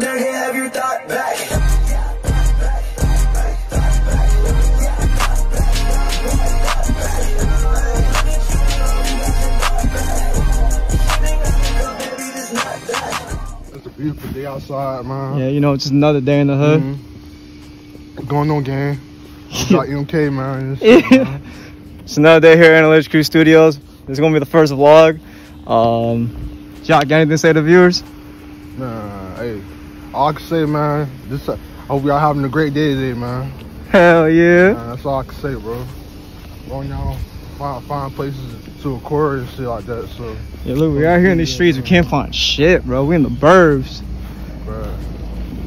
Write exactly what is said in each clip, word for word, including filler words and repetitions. Jeffrey Dahmer, have your thought back. Beautiful day outside, man. Yeah, you know, it's just another day in the hood. Mm-hmm. Going on, gang. It's like M K, man. It's, man. It's another day here at N L H Crew Studios. This is going to be the first vlog. Um, Jock, got anything to say to the viewers? Nah, hey. All I can say, man, this, I hope y'all having a great day today, man. Hell yeah. Man, that's all I can say, bro. Going y'all find, find places to record and shit like that, so. Yeah, look, we out here in these streets. We can't find shit, bro. We in the burbs. Bro,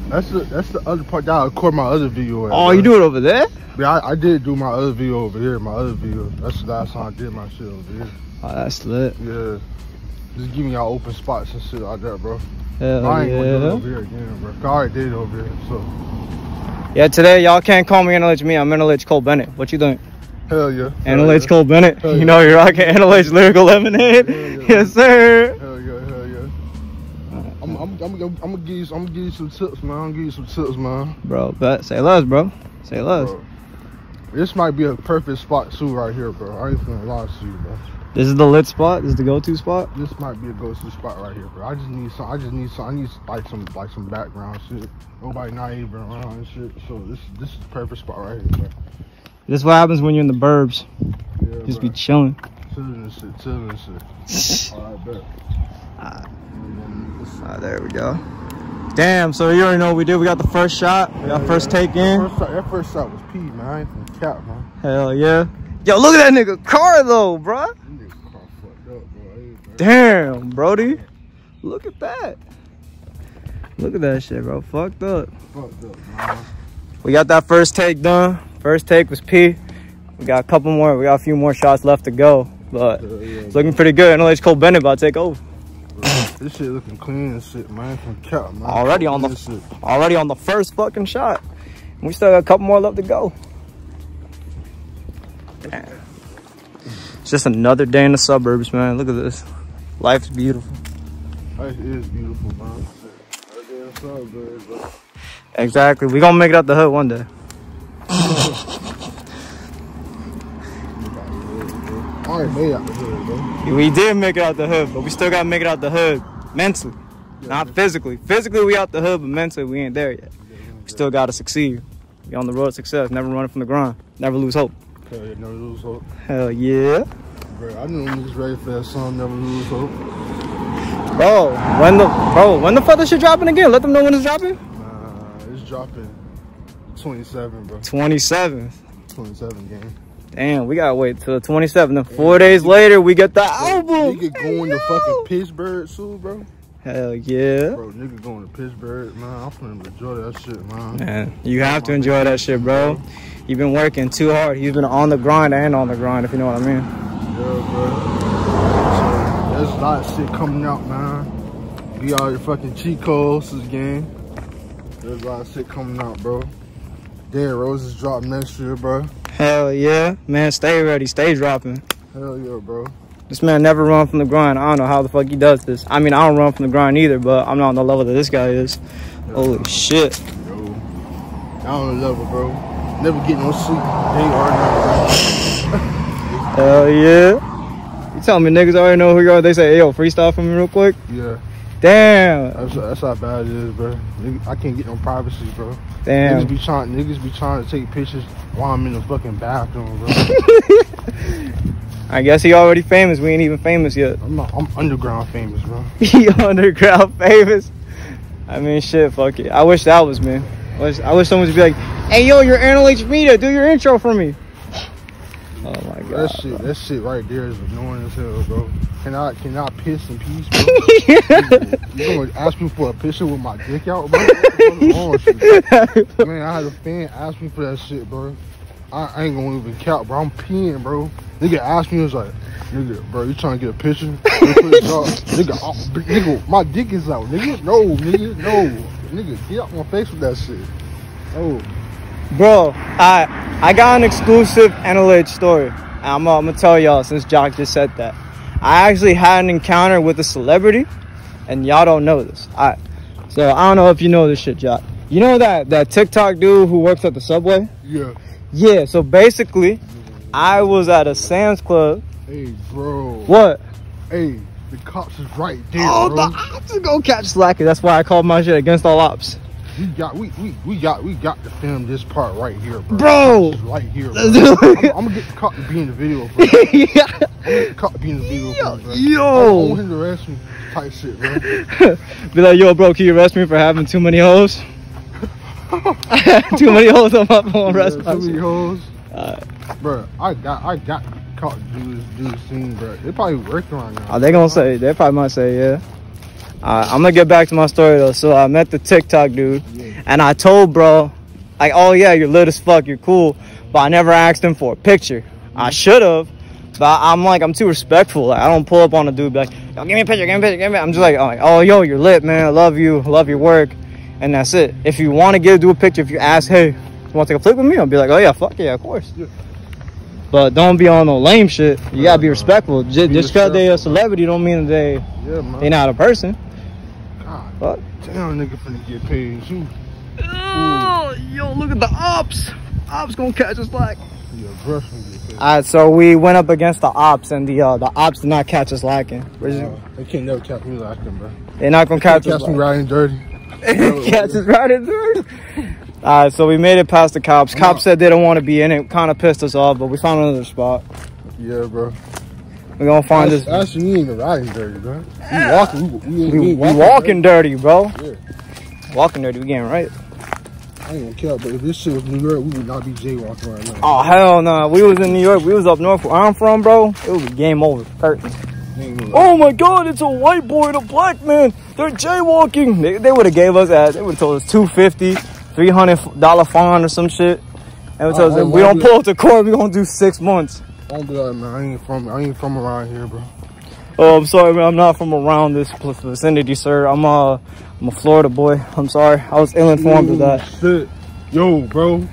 that's the that's the other part that I record my other video at. Oh, bro. You do it over there? Yeah, I, I did do my other video over here. My other video. That's the last time I did my shit over here. Oh, that's lit. Yeah, just giving y'all open spots and shit like that, bro. Hell I ain't yeah. gonna do it over here again, bro. I already did it over here, so. Yeah, today y'all can't call me N L H me. I'm N L H Cole Bennett. What you think? Hell yeah. N L H yeah. Cole Bennett. Hell you yeah. know you're rocking N L H Lyrical Lemonade. Yeah, yeah. Yes, sir. Hell yeah, hell yeah. I'm, I'm, I'm, I'm gonna give you, I'm gonna give you some tips, man. I'm gonna give you some tips, man. Bro, but say less, bro. Say less. Bro, this might be a perfect spot too, right here, bro. I ain't gonna lie to you, bro. This is the lit spot. This is the go-to spot. This might be a go-to spot right here, bro. I just need some. I just need some. I need like some, like some background shit. Nobody not even around and shit. So this, this is the perfect spot right here, bro. This is what happens when you're in the burbs. Yeah, just bro. be chilling. Chilling shit, chilling shit. All right, bet. All right. All right, there we go. Damn, so you already know what we did. We got the first shot. We got yeah, first yeah. take in. First, that first shot was P, man. I ain't from cap, man. Hell yeah. Yo, look at that nigga car, though, bruh. That nigga car fucked up, bro. Damn, Brody. Look at that. Look at that shit, bro. Fucked up. Fucked up, man. We got that first take done. First take was P. We got a couple more. We got a few more shots left to go, but yeah, yeah, it's looking yeah. pretty good. N L H Cole Bennett about to take over. Bro, this shit looking clean and shit, man. From cap, man. Already on the shit. already on the first fucking shot. We still got a couple more left to go. Damn. It's just another day in the suburbs, man. Look at this. Life's beautiful. Life is beautiful, man. Right there in the suburbs, bro. Exactly. We gonna make it out the hood one day. I ain't made it out the hood, bro. We did make it out the hood, but we still gotta make it out the hood mentally, yeah, not man. physically. Physically, we out the hood, but mentally, we ain't there yet. Yeah, we yeah. still gotta succeed. We on the road to success, never running from the grind, never lose hope. Hell yeah, never lose hope. Hell yeah. Bro, I knew I was ready for that song, Never Lose Hope. Bro, when the bro, when the fuck this shit dropping again? Let them know when it's dropping. Nah, it's dropping twenty-seven, bro. twenty-seven. twenty-seven, gang. Damn, we gotta wait till twenty-seven. And four days later, we get the album. Nigga going to fucking Pittsburgh soon, bro. Hell yeah. Bro, nigga going to Pittsburgh, man. I'm finna enjoy that shit, man. Man, you have to enjoy that shit, bro. You've been working too hard. You've been on the grind and on the grind, if you know what I mean. Yeah, bro. So, there's a lot of shit coming out, man. Be all your fucking cheat codes, this game. There's a lot of shit coming out, bro. Dead Roses drop next year, bro. Hell yeah. Man, stay ready. Stay dropping. Hell yeah, bro. This man never run from the grind. I don't know how the fuck he does this. I mean, I don't run from the grind either, but I'm not on the level that this guy is. Yeah. Holy shit. Yo, I'm on the level, bro. Never get no sleep. They are not. Hell yeah. You telling me niggas already know who you are? They say, hey, yo, freestyle for me real quick? Yeah. Damn. That's, that's how bad it is, bro. I can't get no privacy, bro. Damn. Niggas be trying, niggas be trying to take pictures while I'm in the fucking bathroom, bro. I guess he already famous. We ain't even famous yet. I'm, not, I'm underground famous, bro. He underground famous. I mean, shit, fuck it. I wish that was me. I wish, I wish someone would be like, hey, yo, you're N L H Media. Do your intro for me. Oh my god. That shit, that shit right there is annoying as hell, bro. Cannot, cannot piss in peace, bro. Yeah. You gonna ask me for a picture with my dick out, bro? Man, I had a fan ask me for that shit, bro. I, I ain't gonna even count, bro. I'm peeing, bro. Nigga asked me, was like, nigga, bro, you trying to get a picture? Nigga, oh, nigga, my dick is out, nigga. No, nigga, no. Nigga, get out my face with that shit. Oh. Bro, I I got an exclusive N L H story. I'm, uh, I'm gonna tell y'all since Jock just said that. I actually had an encounter with a celebrity, and y'all don't know this. I So I don't know if you know this shit, Jock. You know that that TikTok dude who works at the Subway? Yeah. Yeah. So basically, I was at a Sam's Club. Hey, bro. What? Hey, the cops is right there. Oh, bro. The cops is gonna catch slacker. That's why I called my shit Against All Ops. We got, we, we, we got, we got to film this part right here, bro. Bro, this is right here, bro. I'm, I'm gonna get caught to be in the video, bro. Yeah. I'm gonna get caught to be in the video, yo, bro. Yo, I'm gonna arrest me, type shit, bro. Be like, yo, bro, can you arrest me for having too many hoes? Too many hoes on my phone, yeah, arrest me. Too many hoes, uh, bro. I got, I got caught to do this, do this scene, bro. They probably working right now. Are they gonna say? They probably might say, yeah. Uh, I'm gonna get back to my story though. So I met the TikTok dude, yeah. And I told bro, like, oh yeah, you're lit as fuck, you're cool, but I never asked him for a picture. Mm-hmm. I should have, but I'm like, I'm too respectful. Like, I don't pull up on a dude be like, yo, give me a picture, give me a picture, give me. I'm just like, oh yo, you're lit, man. I love you, I love your work, and that's it. If you want to give do a picture, if you ask, hey, you want to take a flick with me? I'll be like, oh yeah, fuck yeah, of course. Yeah. But don't be on no lame shit. You gotta be respectful. Be just because respectful, they a celebrity, man, don't mean they yeah, they not a person. God, fuck. Damn, nigga finna get paid too. Oh, yo, look at the ops. Ops gonna catch us like. Yeah, brush gonna get paid. All right, so we went up against the ops, and the uh, the ops did not catch us lacking. No, they can't never catch me lacking, bro. They're not gonna they catch us. Catch me riding dirty. Catch us riding dirty. All right, so we made it past the cops. Cops said they don't want to be in it. Kind of pissed us off, but we found another spot. Yeah, bro. We're going to find that's, this. Actually, we ain't even riding dirty, bro. We walking, we, we, we, we walking, walking dirty, bro. Yeah. Walking dirty, we getting right. I ain't going to care, but if this shit was New York, we would not be jaywalking right now. Oh, hell no. Nah. We was in New York. We was up north where I'm from, bro. It was game over. Curtain. Oh, my God. It's a white boy and a black man. They're jaywalking. They, they would have gave us that. They would have told us two fifty. three hundred dollar fine or some shit. And we told us, if we don't pull up to court, we gonna do six months. Don't be like, man, I ain't from, I ain't from around here, bro. Oh, I'm sorry, man, I'm not from around this vicinity, sir. I'm uh, I'm a Florida boy. I'm sorry. I was ill-informed of that. Shit. Yo, bro.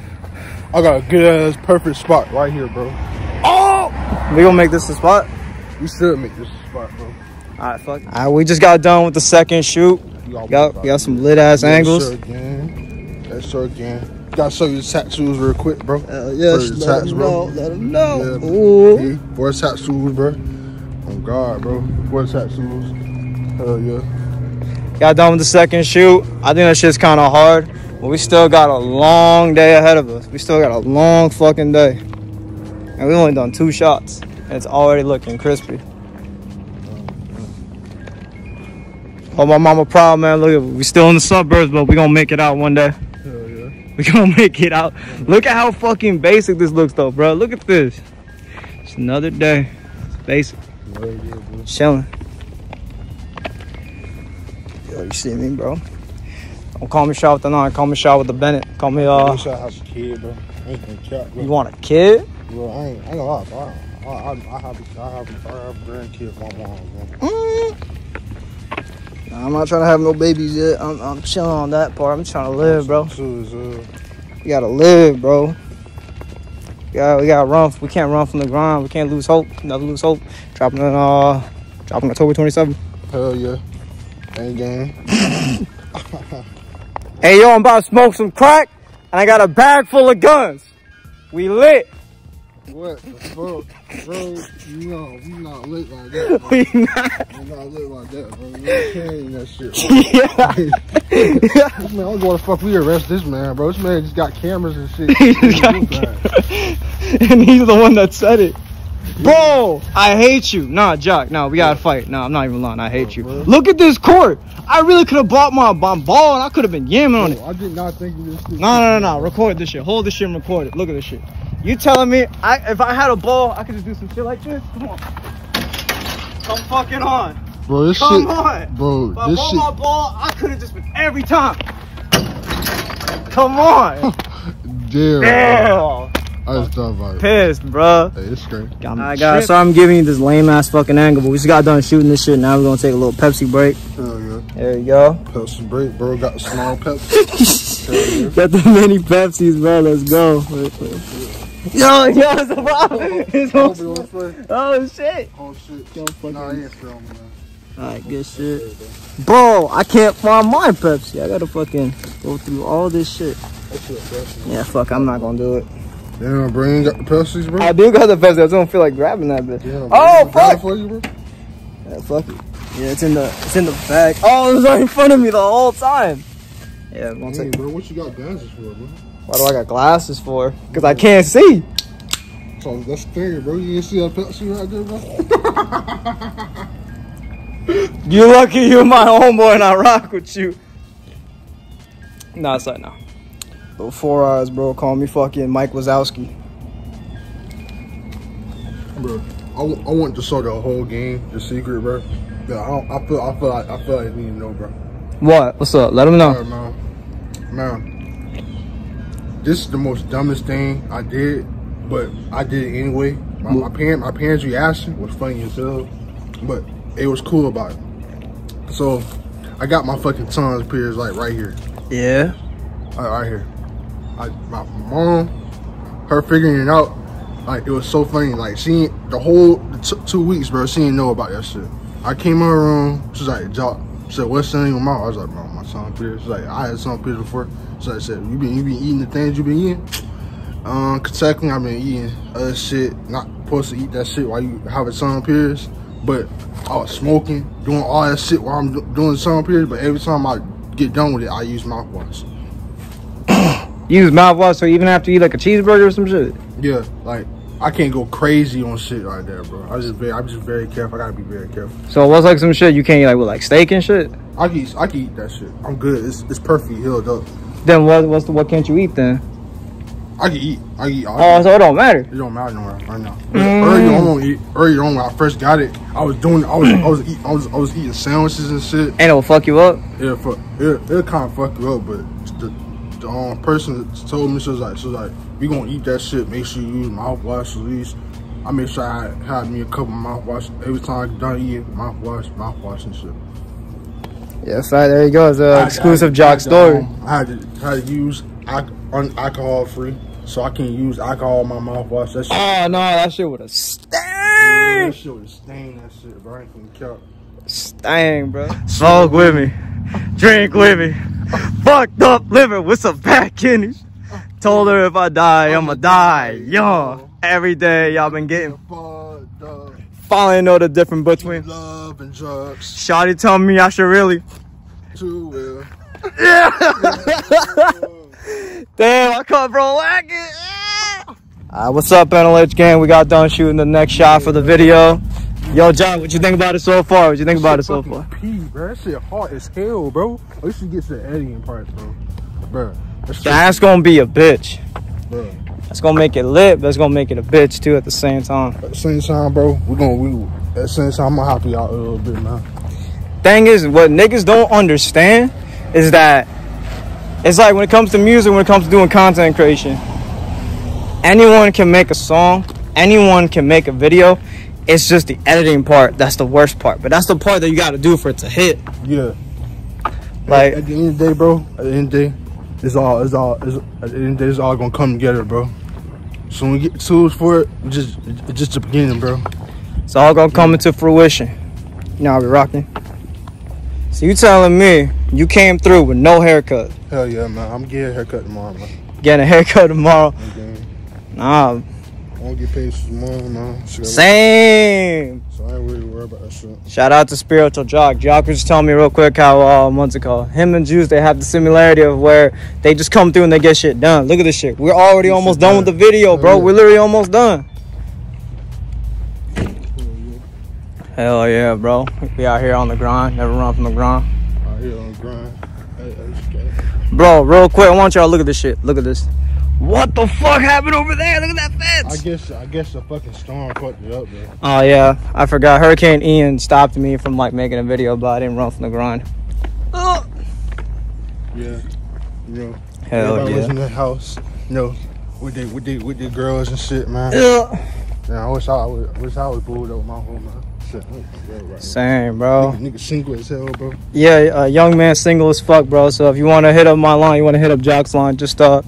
I got a good-ass perfect spot right here, bro. Oh! We gonna make this a spot? We should make this a spot, bro. All right, fuck. All right, we just got done with the second shoot. We got, we got some lit-ass angles. Sure, man. Yes, sir, again. Gotta show you the tattoos real quick, bro. Uh, yes, let tats, him bro. Know, let him know. Yeah. Ooh. Hey, where's tattoos, bro? Oh, God, bro. Where's tattoos? Hell yeah. Got done with the second shoot. I think that shit's kind of hard, but we still got a long day ahead of us. We still got a long fucking day. And we only done two shots, and it's already looking crispy. Oh, my mama proud, man. Look, we still in the suburbs, but we gonna make it out one day. Hell yeah. We gonna make it out. Look at how fucking basic this looks, though, bro. Look at this. It's another day. It's basic. Yeah, yeah, bro. Chilling. Yo, you see me, bro? Don't call me shot with the nine. Call me shot with the Bennett. Call me, uh... I wish I had a kid, bro. I ain't gonna chat, bro. You want a kid? Bro, I ain't, I ain't gonna lie, bro. I, I, I have a, I have a, I have a grandkid for my mom, bro. Mm. I'm not trying to have no babies yet. I'm, I'm chilling on that part. I'm trying to live, bro. You gotta live, bro. We gotta, we gotta run. We can't run from the grind. We can't lose hope. Never lose hope. Dropping on uh, dropping October twenty-seventh. Hell yeah. Ain't game. Hey yo, I'm about to smoke some crack, and I got a bag full of guns. We lit. What the fuck, bro? You know, we not lit like that, bro. We not. We not lit like that, bro. We ain't that shit, bro. Yeah. This man, I don't know why the fuck we arrest this man, bro. This man just got cameras and shit. He's got and he's the one that said it. Yeah. Bro, I hate you. Nah, Jock, nah, we gotta yeah. fight. Nah, I'm not even lying. I hate yeah, you. Bro. Look at this court. I really could have bought my bomb ball and I could have been yamming on it. I did not think of this shit. No, no, no, no. Record this shit. Hold this shit and record it. Look at this shit. You telling me I, if I had a ball, I could just do some shit like this? Come on. Come fucking on. Bro, this Come shit. Come on. Bro, if I this shit. my ball, I could have just been every time. Come on. Damn. Damn. I just thought about it. Pissed, bro. Hey, it's great. All right, guys, so I'm giving you this lame-ass fucking angle, but we just got done shooting this shit. Now we're going to take a little Pepsi break. Hell yeah. There you go. Pepsi break, bro. Got a small Pepsi. Yeah. Got the mini Pepsis, bro. Let's go. Wait, wait, wait. Yo, yo, it's a problem. It's oh, shit. Oh, shit. Yo, nah, I ain't filming, man. Alright, good shit. Bro, I can't find my Pepsi. I gotta fucking go through all this shit. Yeah, fuck, I'm not gonna do it. You don't bring Pepsis, bro? I do got the Pepsi. I just don't feel like grabbing that bitch. Oh, fuck! Yeah, fuck it. Yeah, it's in the it's in the bag. Oh, it was right in front of me the whole time. Yeah, I'm gonna take it. Bro, what you got glasses for, bro? Why do I got glasses for? Because I can't see. So that's the thing, bro. You didn't see that Pepsi right there, bro? You're lucky you're my homeboy and I rock with you. Nah, it's like, no. Little four eyes, bro. Call me fucking Mike Wazowski. Bro, I, I want to start the whole game, the secret, bro. Yeah, I, don't, I feel, I feel like, I feel like I need to know, bro. What? What's up? Let him know. Right, man. man, this is the most dumbest thing I did, but I did it anyway. My, my parent, my parents' reaction was funny as hell, but it was cool about it. So, I got my fucking tongue pierced like right here. Yeah. All right, right here. I, my mom, her figuring it out, like it was so funny. Like she, the whole t two weeks, bro, she didn't know about that shit. I came in her room, she's like, "Jock," she said, "What's in your mouth?" I was like, "Mom, my son Peter." She's like, "I had some Peter before." So I said, "You been, you been eating the things you been eating?" Um, technically, I've been eating other shit. Not supposed to eat that shit while you have a son Peter's, but I was smoking, doing all that shit while I'm do doing son Peter's. But every time I get done with it, I use mouthwash. Use mouthwash, so even after you eat like a cheeseburger or some shit. Yeah, like I can't go crazy on shit like that, bro. I just, very, I'm just very careful. I gotta be very careful. So what's like some shit you can't eat, like with like steak and shit? I can, eat, I can eat that shit. I'm good. It's, it's perfectly healed up. Then what? What's the, what can't you eat then? I can eat. I can eat. All oh, eat. So it don't matter. It don't matter no more right now. Mm. Earlier on, earlier on when I first got it, I was doing, I was, I was, eat, I was, I was eating sandwiches and shit. And it'll fuck you up. Yeah, fuck. It, it'll kind of fuck you up, but. The um, person told me, she was like, she was like, "We gonna eat that shit. Make sure you use mouthwash at least." I made sure I had, had me a couple mouthwash every time I done eating. Mouthwash, mouthwash and shit. Yeah, so there you go. It's an exclusive I, Jock I, story. Um, I, had to, I had to use alcohol free, so I can't use alcohol in my mouthwash. That shit. Oh no, that shit would have stained. Yeah, that shit would have stained. That shit, bro. I ain't gonna count. Stain, bro. Smoke with me. Drink with me. Fucked up liver with some fat kidneys. Told her if I die, I'ma die. Yo, every day y'all been getting finally know the difference between love and drugs. Shawty tell me I should really. Too well. Yeah. Damn, I caught bro whack it. Alright, what's up, N L H gang? We got done shooting the next shot for the video. Yo, John, what you think about it so far? What you think about it so far? Pee, bro. That shit hard as hell, bro. At least you get to the editing part, bro. Bro, that's gonna be a bitch. Bro, that's gonna make it lit. That's gonna make it a bitch too at the same time. At the same time, bro. We gonna we at the same time. I'm gonna help you out a little bit, man. Thing is, what niggas don't understand is that it's like when it comes to music, when it comes to doing content creation, anyone can make a song, anyone can make a video. It's just the editing part that's the worst part, but that's the part that you got to do for it to hit. Yeah. Like at, at the end of the day, bro. At the end of the day, it's all, it's all, it's, at the end of the day, it's all gonna come together, bro. So when we get tools for it, we just, it's just the beginning, bro. It's all gonna come yeah. into fruition. You know how we rocking. So you telling me you came through with no haircut? Hell yeah, man. I'm getting a haircut tomorrow, man. Getting a haircut tomorrow. Okay. Nah. I don't get paid tomorrow, no. Same. So I ain't really worried about that shit. Shout out to Spiritual Jock. Jock was just telling me real quick how uh, months ago, him and Jews, they have the similarity of where they just come through and they get shit done. Look at this shit. We're already this almost done, done with the video, bro. Yeah. We're literally almost done. Hell yeah, bro. We out here on the grind. Never run from the grind. Out here on the grind. Bro, real quick, I want y'all to look at this shit. Look at this. What the fuck happened over there? Look at that fence. I guess I guess the fucking storm fucked it up, bro. Oh yeah, I forgot. Hurricane Ian stopped me from like making a video, but I didn't run from the grind. Oh. Yeah, yeah. Hell Everybody yeah. was in the house, you know, with the with the with the girls and shit, man. Yeah. Yeah, I wish I was wish I was booed over my whole man. Same, bro. Nigga, nigga single as hell, bro. Yeah, uh, young man single as fuck, bro. So if you want to hit up my line, you want to hit up Jock's line, just uh.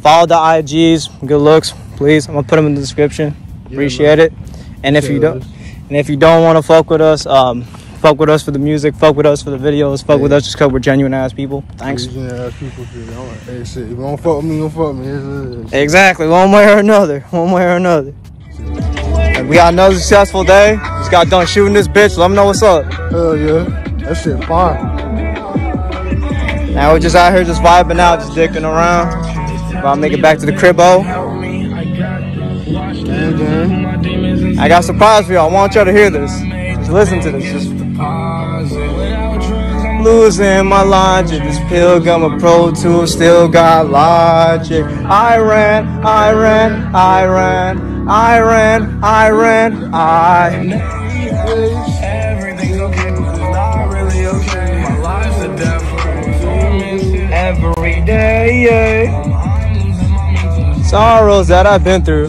follow the I Gs, good looks, please. I'm gonna put them in the description. Yeah, Appreciate man. it. And if Cheers. you don't, and if you don't want to fuck with us, um, Fuck with us for the music. Fuck with us for the videos. Fuck yeah. with us just because we're genuine ass people. Thanks. Genuine ass people. Hey, shit. If you don't fuck with me, don't fuck with me. Exactly. One way or another. One way or another. And we got another successful day. Just got done shooting this bitch. Let me know what's up. Hell yeah. That shit fine. Now we're just out here just vibing out, just dicking around. About to make it back to the crib-o. Mm-hmm. I got a surprise for y'all. I want y'all to hear this. Just listen to this. Just losing my logic. This Pilgrim a Pro Tool still got logic. I ran, I ran, I ran, I ran, I ran, I. Everything's okay, but it's not really okay. My life's a death every day. Sorrows that I've been through.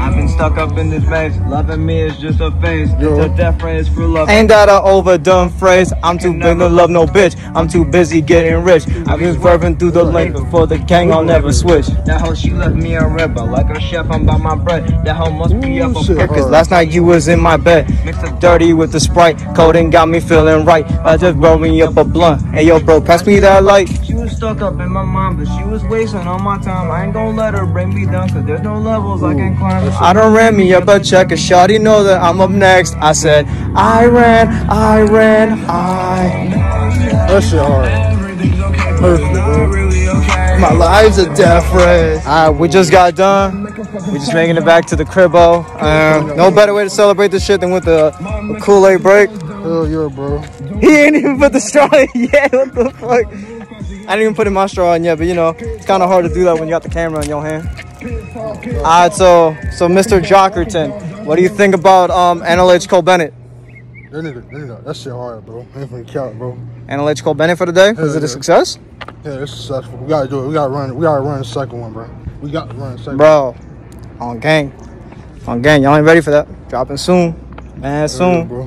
I've been stuck up in this maze. Loving me is just a phase. It's a death phrase for love. Ain't that an overdone phrase? I'm too big to love no bitch. I'm too busy getting rich. I've been swerving through the lane before the gang. I'll never switch. That hoe, she left me a ripper. Like a chef, I'm by my bread. That hoe must be up a perk. Cause last night you was in my bed. Mixed up dirty with the Sprite. Coding got me feeling right. I just rolled me up a blunt. Hey yo bro, pass me that light. She was stuck up in my mind, but she was wasting all my time. I ain't gonna let her bring me down, cause there's no levels I can climb. I done ran me up a check, a shawty know that I'm up next. I said, I ran, I ran, I. That shit hard. Perfect. My life's a death race. Alright, we just got done. We just making it back to the crib-o. Um, no better way to celebrate this shit than with a, a Kool-Aid break. Hell yeah, bro. He ain't even put the straw in yet, what the fuck? I didn't even put in my straw in yet, but you know, it's kind of hard to do that when you got the camera in your hand. Alright, so so Mister Jockerton, what do you think about um N L H Cole Bennett? That, nigga, that shit hard, bro. Ain't finna count, bro. N L H Cole Bennett for the day? Was yeah, it a success? Yeah, it's successful. We gotta do it. We gotta run. We gotta run the second one, bro. We gotta run the second bro, one. Bro, on gang, on gang. Y'all ain't ready for that? Dropping soon, man. Soon, yeah, bro.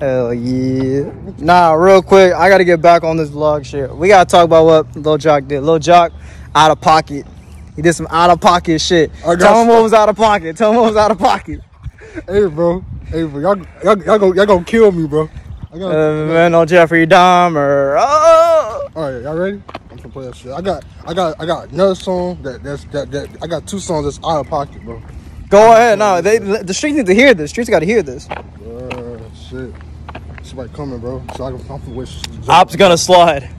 Hell yeah. Nah, real quick, I gotta get back on this vlog shit. We gotta talk about what Lil Jock did. Lil Jock, out of pocket. He did some out of pocket shit. Tell him what was out of pocket. Tell him what was out of pocket. Hey, bro. Hey, bro. Y'all, y'all, y'all gonna, y'all gonna kill me, bro. I got uh, man on Jeffrey Dahmer. Oh. All right, y'all ready? I'm gonna play that shit. I got, I got, I got another song that that's that that I got two songs that's out of pocket, bro. Go ahead. No, they the streets need to hear this. Streets got to hear this. Uh, shit. Somebody coming, bro. So I can, I'm wish. Ops gonna slide.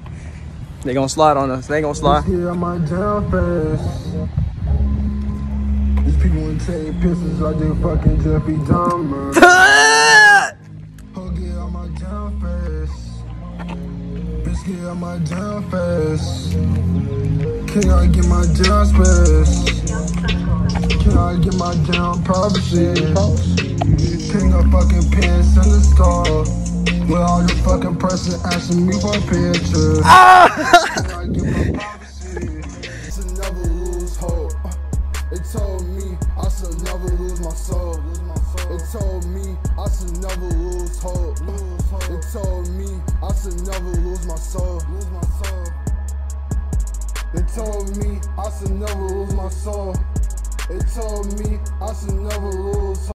They gonna slide on us. They gonna slide. Here on my down face. These people want to take pictures like they fucking Jeffrey Dahmer. Hug it on my down face. Biscuit on my down face. Can I get my down space? Can I get my down privacy? Picking up fucking pants in the store. With all the fucking person asking me for a picture. Ah! It's never lose hope. It told me I should never lose my soul. It told me I should never lose hope. It told me I should never lose my soul. It told me I should never lose my soul. It told me I should never lose hope.